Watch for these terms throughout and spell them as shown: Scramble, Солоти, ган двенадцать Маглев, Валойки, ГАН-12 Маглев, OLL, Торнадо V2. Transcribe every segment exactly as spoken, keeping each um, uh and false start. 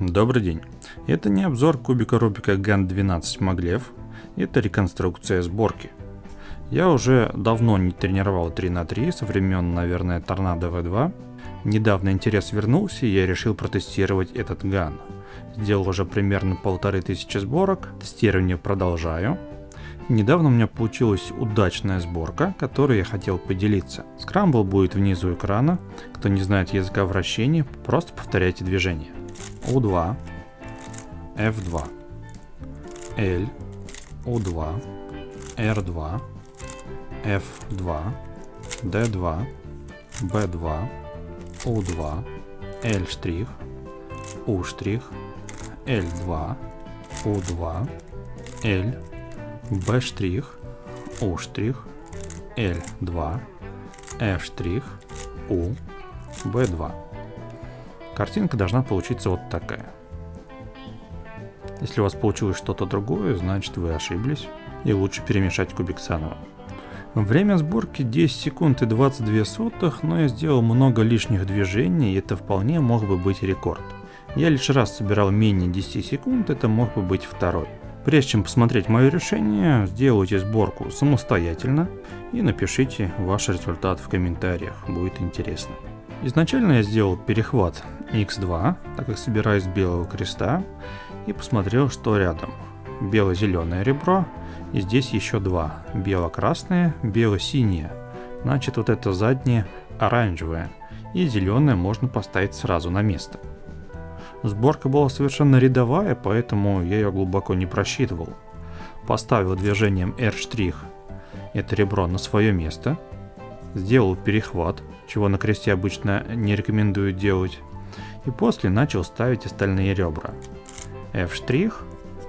Добрый день! Это не обзор кубика Рубика ган двенадцать Маглев, это реконструкция сборки. Я уже давно не тренировал три на три, со времен, наверное, Торнадо ви два. Недавно интерес вернулся, и я решил протестировать этот ган. Сделал уже примерно полторы тысячи сборок, тестирование продолжаю. Недавно у меня получилась удачная сборка, которой я хотел поделиться. Скрамбл будет внизу экрана, кто не знает языка вращения, просто повторяйте движение. у два, эф два, L, у два, эр два, эф два, дэ два, бэ два, у два, L', У', эл два, у два, L, B', У', эл два, F', У, бэ два. Картинка должна получиться вот такая. Если у вас получилось что-то другое, значит вы ошиблись и лучше перемешать кубик заново. Время сборки десять секунд и двадцать две сотых, но я сделал много лишних движений, и это вполне мог бы быть рекорд. Я лишь раз собирал менее десяти секунд, это мог бы быть второй. Прежде чем посмотреть мое решение, сделайте сборку самостоятельно и напишите ваш результат в комментариях, будет интересно. Изначально я сделал перехват икс два, так как собираюсь с белого креста, и посмотрел, что рядом. Бело-зеленое ребро, и здесь еще два, бело-красное, бело-синее, значит вот это заднее оранжевое, и зеленое можно поставить сразу на место. Сборка была совершенно рядовая, поэтому я ее глубоко не просчитывал. Поставил движением R', это ребро, на свое место, сделал перехват, чего на кресте обычно не рекомендую делать, и после начал ставить остальные ребра. F',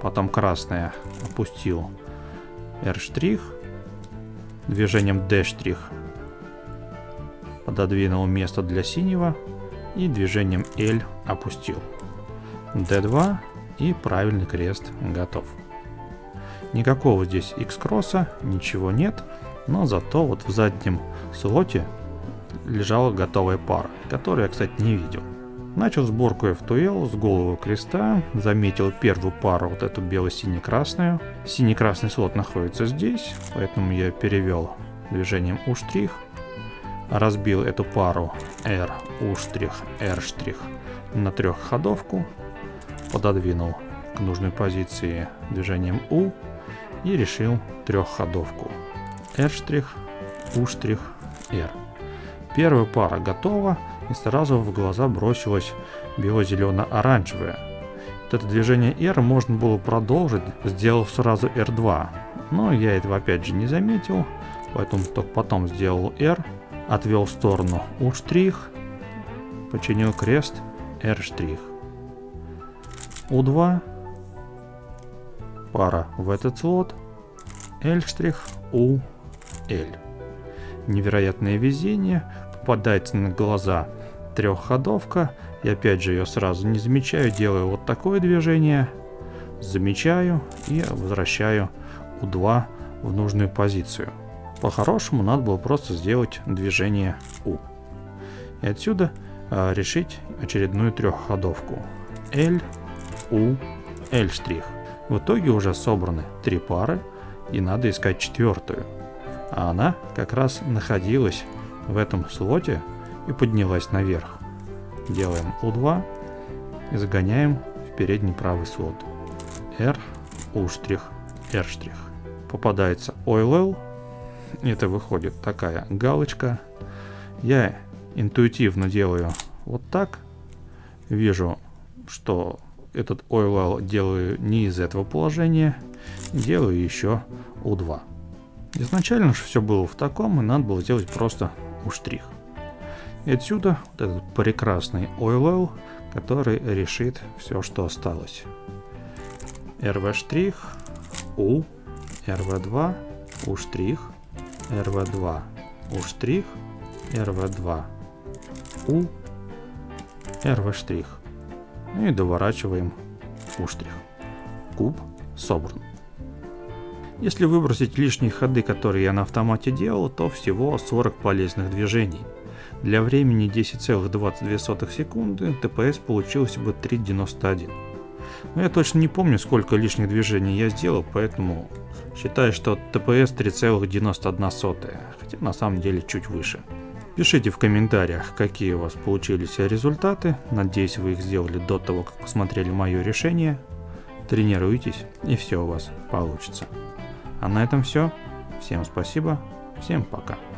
потом красное опустил, R', движением D' пододвинул место для синего и движением L опустил. дэ два и правильный крест готов. Никакого здесь X-кросса, ничего нет, но зато вот в заднем слоте лежала готовая пара, которую я, кстати, не видел. Начал сборку эф два эл с голого креста, заметил первую пару, вот эту бело-сине-красную. Синий-красный слот находится здесь, поэтому я перевел движением У', разбил эту пару R, У', R' на трехходовку, пододвинул к нужной позиции движением У и решил трехходовку. R', У', R. Первая пара готова, и сразу в глаза бросилась бело-зелено-оранжевая. Вот это движение R можно было продолжить, сделав сразу эр два, но я этого опять же не заметил, поэтому только потом сделал R, отвел в сторону У', починил крест R', у два, пара в этот слот, L', У, L. Невероятное везение, попадается на глаза трехходовка, и опять же ее сразу не замечаю, делаю вот такое движение, замечаю и возвращаю у два в нужную позицию. По-хорошему надо было просто сделать движение У. И отсюда э, решить очередную трехходовку. L, У, L'. В итоге уже собраны три пары, и надо искать четвертую. А она как раз находилась в этом слоте и поднялась наверх. Делаем у два и загоняем в передний правый слот. R, У', R'. Попадается о эл эл, это выходит такая галочка. Я интуитивно делаю вот так. Вижу, что этот о эл эл делаю не из этого положения, делаю еще у два. Изначально же все было в таком, и надо было сделать просто У'. И отсюда вот этот прекрасный о эл эл, который решит все, что осталось. эр вэ', У, эр вэ два, У', эр вэ два, У', эр вэ два, У, эр вэ'. И доворачиваем У'. Куб собран. Если выбросить лишние ходы, которые я на автомате делал, то всего сорок полезных движений. Для времени десять целых двадцать две сотых секунды тэ пэ эс получилось бы три девяносто один. Но я точно не помню, сколько лишних движений я сделал, поэтому считаю, что тэ пэ эс три целых девяносто одна сотая, хотя на самом деле чуть выше. Пишите в комментариях, какие у вас получились результаты. Надеюсь, вы их сделали до того, как посмотрели мое решение. Тренируйтесь, и все у вас получится. А на этом все. Всем спасибо, всем пока.